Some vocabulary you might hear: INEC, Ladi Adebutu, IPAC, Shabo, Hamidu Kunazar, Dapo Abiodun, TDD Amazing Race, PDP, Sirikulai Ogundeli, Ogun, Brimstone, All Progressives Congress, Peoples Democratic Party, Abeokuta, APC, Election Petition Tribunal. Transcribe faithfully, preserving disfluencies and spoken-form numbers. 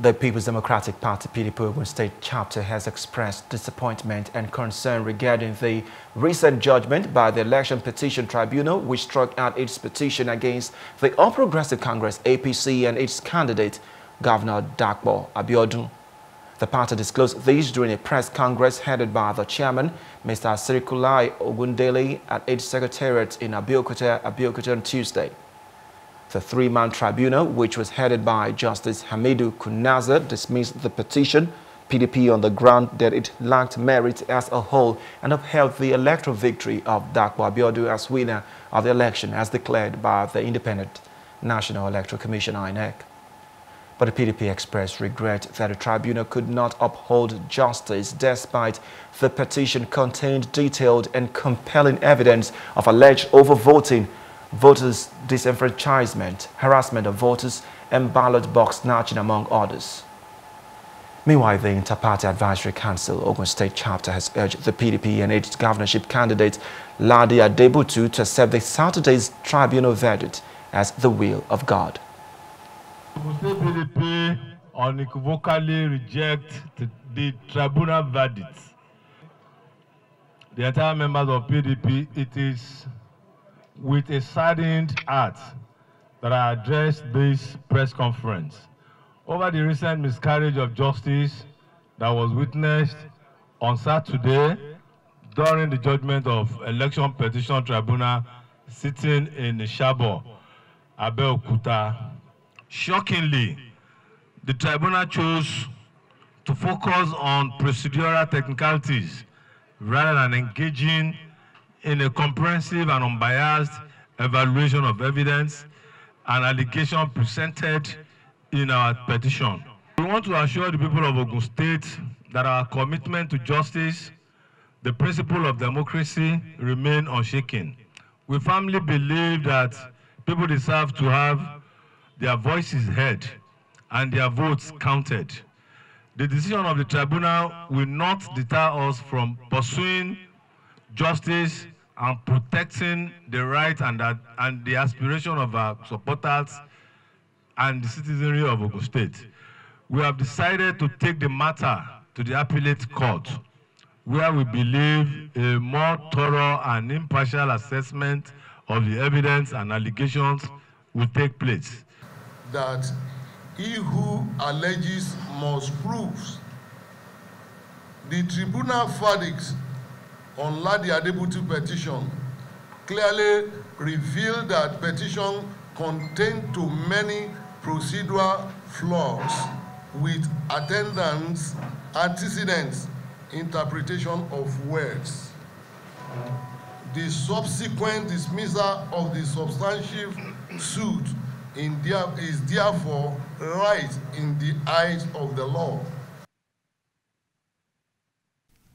The People's Democratic Party P D P Ogun State Chapter has expressed disappointment and concern regarding the recent judgment by the Election Petition Tribunal, which struck out its petition against the All Progressive Congress A P C and its candidate, Governor Dapo Abiodun. The party disclosed this during a press congress headed by the chairman, Mister Sirikulai Ogundeli, at its secretariat in Abeokuta, Abeokuta on Tuesday. The three-man tribunal, which was headed by Justice Hamidu Kunazar, dismissed the petition P D P on the ground that it lacked merit as a whole and upheld the electoral victory of Dapo Abiodun as winner of the election as declared by the Independent National Electoral Commission I N E C. But the P D P expressed regret that the tribunal could not uphold justice despite the petition contained detailed and compelling evidence of alleged overvoting, voters' disenfranchisement, harassment of voters, and ballot box snatching, among others. Meanwhile, the Inter-Party Advisory Council Ogun State Chapter has urged the P D P and its governorship candidate Ladi Adebutu to accept the Saturday's tribunal verdict as the will of God. The P D P unequivocally rejects the, the tribunal verdict. The entire members of P D P, it is with a saddened heart that I addressed this press conference over the recent miscarriage of justice that was witnessed on Saturday during the judgment of Election Petition Tribunal sitting in Shabo, Abeokuta. Shockingly, the tribunal chose to focus on procedural technicalities rather than engaging in a comprehensive and unbiased evaluation of evidence and allegations presented in our petition. We want to assure the people of Ogun State that our commitment to justice, the principle of democracy, remain unshaken. We firmly believe that people deserve to have their voices heard and their votes counted. The decision of the tribunal will not deter us from pursuing justice and protecting the right and, uh, and the aspiration of our supporters and the citizenry of Ogun State. We have decided to take the matter to the appellate court, where we believe a more thorough and impartial assessment of the evidence and allegations will take place. That he who alleges must prove. The tribunal verdicts on Ladi Adebutu petition clearly revealed that petition contained too many procedural flaws with attendance, antecedents, interpretation of words. The subsequent dismissal of the substantive suit in there is therefore right in the eyes of the law.